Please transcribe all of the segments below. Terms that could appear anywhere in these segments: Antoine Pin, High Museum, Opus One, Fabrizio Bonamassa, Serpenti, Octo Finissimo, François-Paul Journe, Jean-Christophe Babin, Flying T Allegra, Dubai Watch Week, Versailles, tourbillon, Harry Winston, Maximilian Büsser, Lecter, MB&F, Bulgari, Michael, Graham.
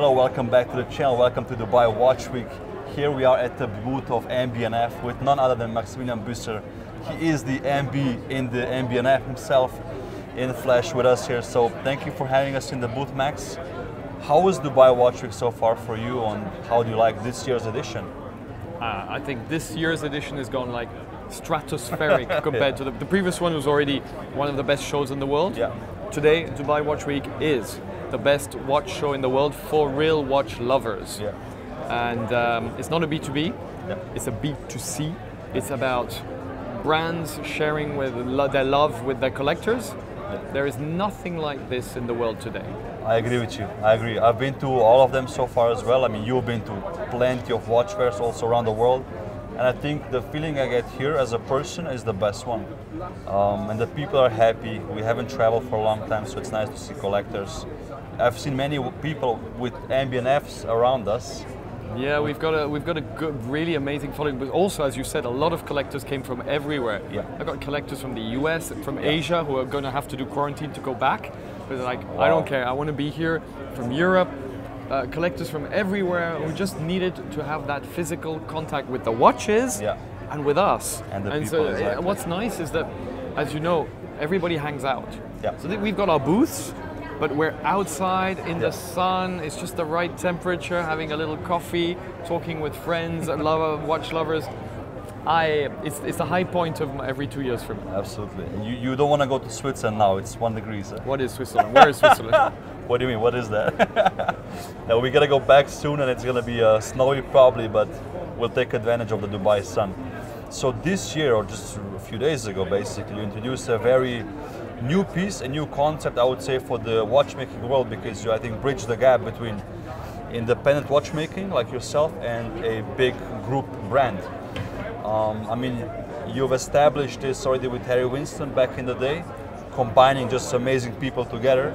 Hello, welcome back to the channel. Welcome to Dubai Watch Week. Here we are at the booth of MB&F with none other than Maximilian Büsser. He is the MB in the MB&F himself, in the flesh with us here. So thank you for having us in the booth, Max. How was Dubai Watch Week so far for you, and how do you like this year's edition? I think this year's edition has gone like stratospheric compared to the previous one was already one of the best shows in the world. Yeah. Today, Dubai Watch Week is the best watch show in the world for real watch lovers. Yeah. And it's not a B2B, yeah, it's a B2C. It's about brands sharing with their love with their collectors. Yeah. There is nothing like this in the world today. I agree with you, I agree. I've been to all of them so far as well. I mean, you've been to plenty of watch fairs also around the world. And I think the feeling I get here as a person is the best one. And the people are happy. We haven't traveled for a long time, so it's nice to see collectors. I've seen many people with MB&Fs around us. Yeah, we've got a good, really amazing following. But also, as you said, a lot of collectors came from everywhere. Yeah. I've got collectors from the US, from Asia, who are going to have to do quarantine to go back. But like, wow, I don't care, I want to be here. From Europe. Collectors from everywhere who just needed to have that physical contact with the watches, yeah, and with us. And the people, so exactly. What's nice is that, as you know, everybody hangs out. Yeah. So we've got our booths, but we're outside in, yeah, the sun. It's just the right temperature, having a little coffee, talking with friends and watch lovers. It's a high point of every 2 years for me. Absolutely. You don't want to go to Switzerland now. It's 1 degree. So. What is Switzerland? Where is Switzerland? What do you mean? What is that? Now we're going to go back soon, and it's going to be snowy probably, but we'll take advantage of the Dubai sun. So this year, or just a few days ago, basically, you introduced a very new piece, a new concept, I would say, for the watchmaking world, because you, I think, bridge the gap between independent watchmaking like yourself and a big group brand. I mean, you've established this already with Harry Winston back in the day, combining just amazing people together.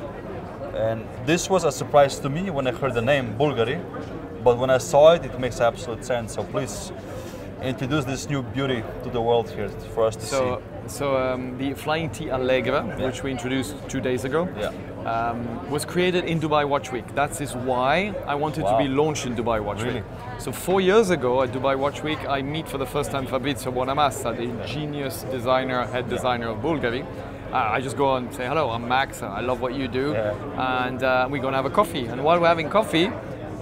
And this was a surprise to me when I heard the name Bulgari, but when I saw it, it makes absolute sense. So please introduce this new beauty to the world here for us to see. So the Flying T Allegra, yeah, which we introduced 2 days ago, yeah, was created in Dubai Watch Week. That is why I wanted, wow, to be launched in Dubai Watch, really, Week. So 4 years ago at Dubai Watch Week, I meet for the first time Fabrizio Bonamassa, the genius designer, head designer, yeah, of Bulgari. I just go and say, hello, I'm Max, I love what you do, yeah, and we're going to have a coffee. And while we're having coffee,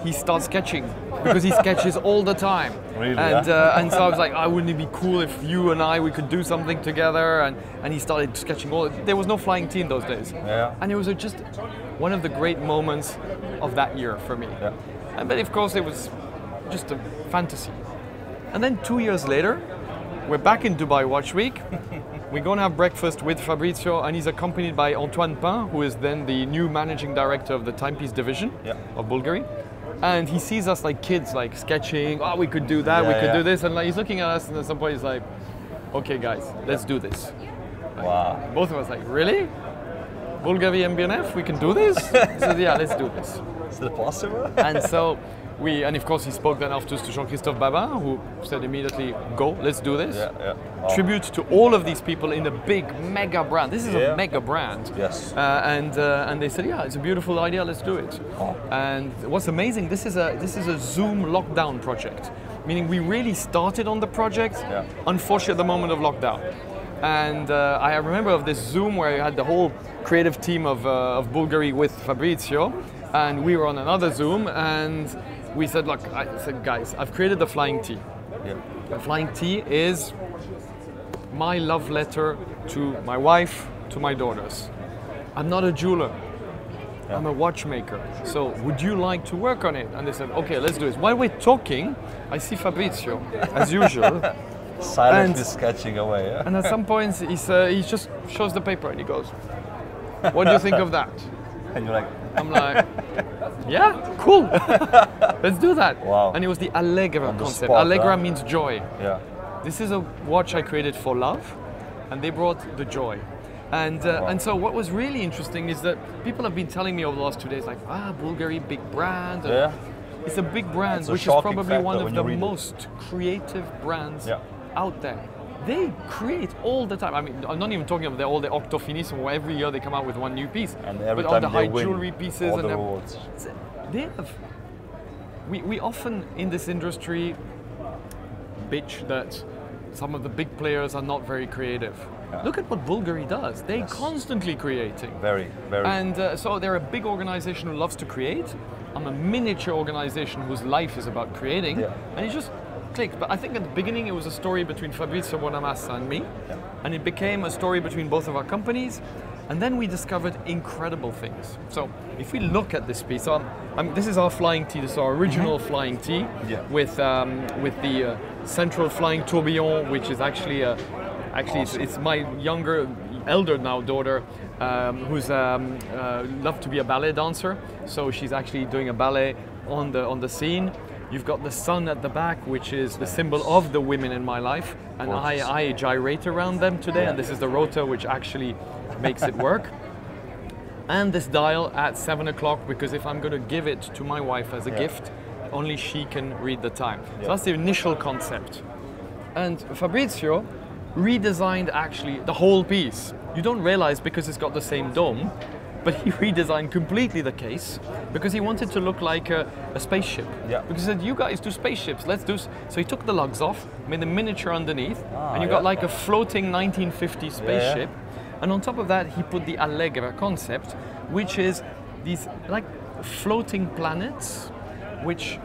he starts sketching, because he sketches all the time. Really, and, yeah? And so I was like, oh, wouldn't it be cool if you and I, we could do something together? And he started sketching all, there was no Flying T in those days. Yeah. And it was just one of the great moments of that year for me. Yeah. And, but of course it was just a fantasy. And then 2 years later, we're back in Dubai Watch Week. We're going to have breakfast with Fabrizio, and he's accompanied by Antoine Pin, who is then the new managing director of the timepiece division, yeah, of Bulgari. And he sees us like kids, like sketching, oh, we could do that, yeah, we could, yeah, do this. And like, he's looking at us, and at some point he's like, okay guys, let's, yeah, do this. Like, wow. Both of us like, really? Bulgari MB&F, we can do this? He says, yeah, let's do this. Is that possible? And so we, and of course he spoke then afterwards to Jean-Christophe Babin, who said immediately, go, let's do this. Yeah, yeah. Wow. Tribute to all of these people in a big, mega brand. This is, yeah, a mega brand. Yes. And they said, yeah, it's a beautiful idea, let's do it. Wow. And what's amazing, this is a Zoom lockdown project, meaning we really started on the project, yeah, unfortunately at the moment of lockdown. And I remember of this Zoom where I had the whole creative team of Bulgari with Fabrizio, and we were on another Zoom, and we said, look, I said, guys, I've created the Flying T. Yeah. The Flying T is my love letter to my wife, to my daughters. I'm not a jeweler, yeah, I'm a watchmaker. So would you like to work on it? And they said, okay, let's do this. While we're talking, I see Fabrizio, as usual. Silently sketching away. Yeah? And at some point, he just shows the paper and he goes, what do you think of that? And you're like, I'm like, yeah, cool, let's do that. Wow. And it was the Allegra concept. Spot, Allegra, yeah, means joy. Yeah. This is a watch I created for love, and they brought the joy. And, wow, and so what was really interesting is that people have been telling me over the last 2 days, like, ah, Bulgari, big brand. And yeah. It's a big brand, which is probably one of the most creative brands, yeah, out there. They create all the time. I mean, I'm not even talking about all the Octo Finissimo, where every year they come out with one new piece. And every time all the high jewelry pieces and the awards. They have. We often in this industry bitch that some of the big players are not very creative. Yeah. Look at what Bulgari does. They're constantly creating. Very, very. And so they're a big organization who loves to create. I'm a miniature organization whose life is about creating. Yeah. And it just clicked. But I think at the beginning it was a story between Fabrizio Bonamassa and me. Yeah. And it became a story between both of our companies. And then we discovered incredible things. So if we look at this piece, this is our flying tee. This is our original flying tee with the central flying tourbillon, which is actually awesome. It's my elder now daughter, who's loved to be a ballet dancer. So she's actually doing a ballet on the scene. You've got the sun at the back, which is the symbol of the women in my life. And I gyrate around them today. And this is the rotor, which actually makes it work. And this dial at 7 o'clock, because if I'm going to give it to my wife as a gift, only she can read the time. So that's the initial concept. And Fabrizio redesigned actually the whole piece. You don't realize because it's got the same dome, but he redesigned completely the case because he wanted to look like a spaceship. Yeah. Because he said, you guys do spaceships, let's do... So he took the lugs off, made a miniature underneath, and you got like a floating 1950 spaceship. Yeah. And on top of that, he put the Allegra concept, which is these like floating planets, which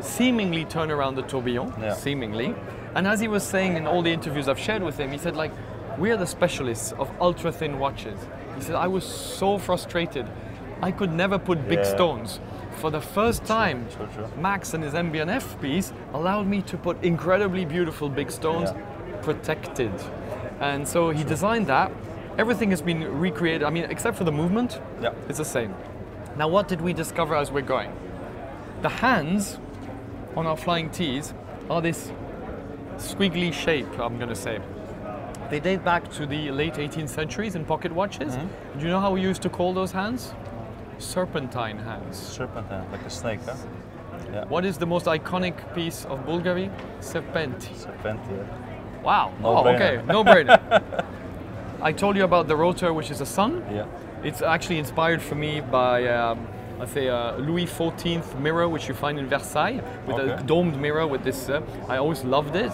seemingly turn around the tourbillon, seemingly. And as he was saying in all the interviews I've shared with him, he said, like, we are the specialists of ultra-thin watches. He said, I was so frustrated. I could never put big stones. For the first time, Max and his MB&F piece allowed me to put incredibly beautiful big stones, protected. And so he designed that. Everything has been recreated, I mean, except for the movement, it's the same. Now, what did we discover as we're going? The hands on our flying tees are this squiggly shape, I'm going to say. They date back to the late 18th centuries in pocket watches. Do you know how we used to call those hands? Serpentine hands. Serpentine, like a snake, huh? Yeah. What is the most iconic piece of Bulgari? Serpenti. Serpenti, yeah. Wow. No brainer. Okay. No brainer. I told you about the rotor, which is a sun. Yeah. It's actually inspired for me by, let's say, Louis XIV mirror, which you find in Versailles, with a domed mirror with this. I always loved it.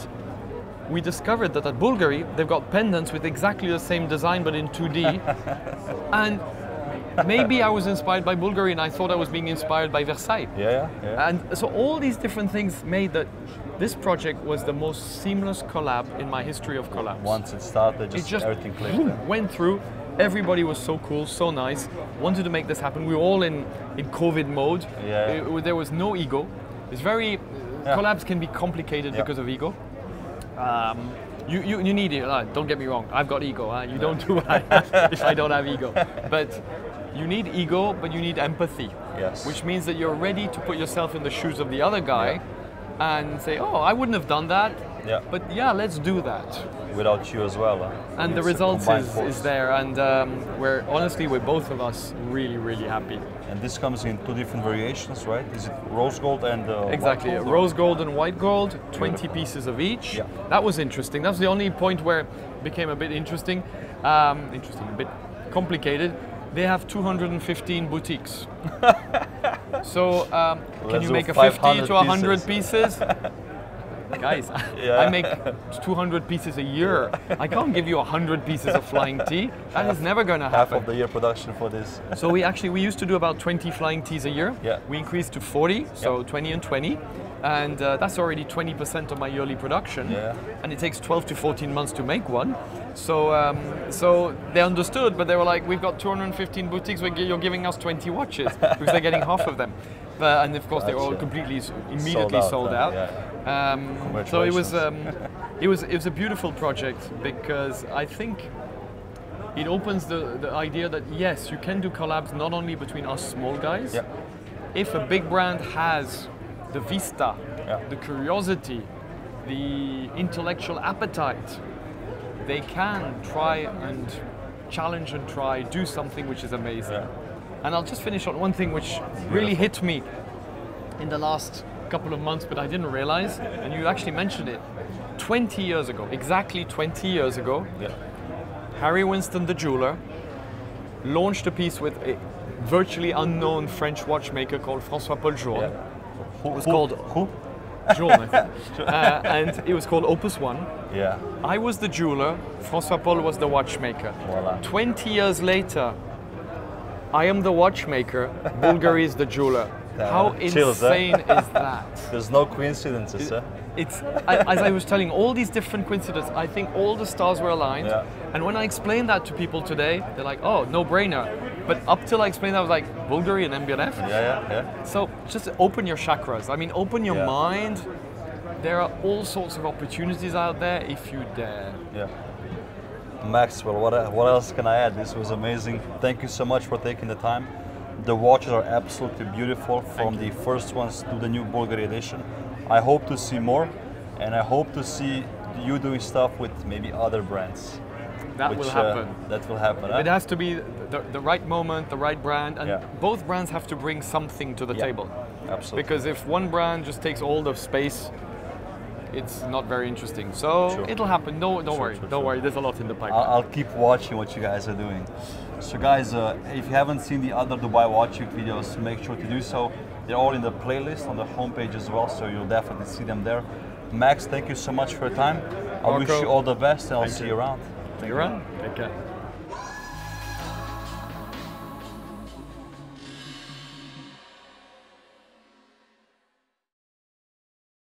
We discovered that at Bulgari, they've got pendants with exactly the same design, but in 2D. And maybe I was inspired by Bulgari, and I thought I was being inspired by Versailles. Yeah. And so all these different things made that this project was the most seamless collab in my history of collabs. Once it started, it just everything clicked. Went through. Everybody was so cool, so nice, wanted to make this happen. We were all in COVID mode. Yeah. There was no ego. It's very... Yeah. Collabs can be complicated because of ego. You need it. Don't get me wrong. I've got ego. You don't do what I have if I don't have ego. But you need ego, but you need empathy. Yes. Which means that you're ready to put yourself in the shoes of the other guy and say, oh, I wouldn't have done that. Yeah. But yeah, let's do that. Without you as well. And the results is there. And honestly, we're both of us really, really happy. And this comes in two different variations, right? Is it rose gold and exactly, white gold? Rose gold and white gold, 20 pieces of each. Yeah. That was interesting. That's the only point where it became a bit interesting. A bit complicated. They have 215 boutiques. So can you make a 50 to 100 pieces? Guys, I make 200 pieces a year. I can't give you 100 pieces of flying tea. That is never going to happen. Half of the year production for this. So we used to do about 20 flying teas a year. Yeah. We increased to 40, so 20 and 20. And that's already 20% of my yearly production. Yeah. And it takes 12 to 14 months to make one. So so they understood, but they were like, we've got 215 boutiques, you're giving us 20 watches, because they're getting half of them. And of course, they were all completely, immediately sold out. Yeah. So it was, it was a beautiful project, because I think it opens the idea that, yes, you can do collabs not only between us small guys. Yeah. If a big brand has the vista, the curiosity, the intellectual appetite, they can try and challenge and do something which is amazing. Yeah. And I'll just finish on one thing which really hit me in the last couple of months, but I didn't realize, and you actually mentioned it. 20 years ago, exactly 20 years ago, yeah, Harry Winston, the jeweler, launched a piece with a virtually unknown French watchmaker called François-Paul Journe. Yeah. Who? Journe, I think. And it was called Opus One. Yeah. I was the jeweler, François-Paul was the watchmaker. Voila. 20 years later, I am the watchmaker, Bulgari is the jeweler. How insane is that? There's no coincidences, huh? As I was telling, all these different coincidences, I think all the stars were aligned. Yeah. And when I explain that to people today, they're like, oh, no-brainer. But up till I explained that, I was like, Bulgari and MB&F? Yeah, yeah, yeah. So just open your chakras. I mean, open your mind. There are all sorts of opportunities out there if you dare. Yeah. Maxwell, what else can I add? This was amazing. Thank you so much for taking the time. The watches are absolutely beautiful, from the first ones to the new Bulgari edition. I hope to see more, and I hope to see you doing stuff with maybe other brands. That will happen. It has to be the right moment, the right brand, and both brands have to bring something to the table. Absolutely. Because if one brand just takes all the space, it's not very interesting. So it'll happen. Don't worry. There's a lot in the pipeline. I'll keep watching what you guys are doing. So guys, if you haven't seen the other Dubai Watch Week videos, make sure to do so. They're all in the playlist on the homepage as well, so you'll definitely see them there. Max, thank you so much for your time. I wish you all the best, and I'll see you around. Take care.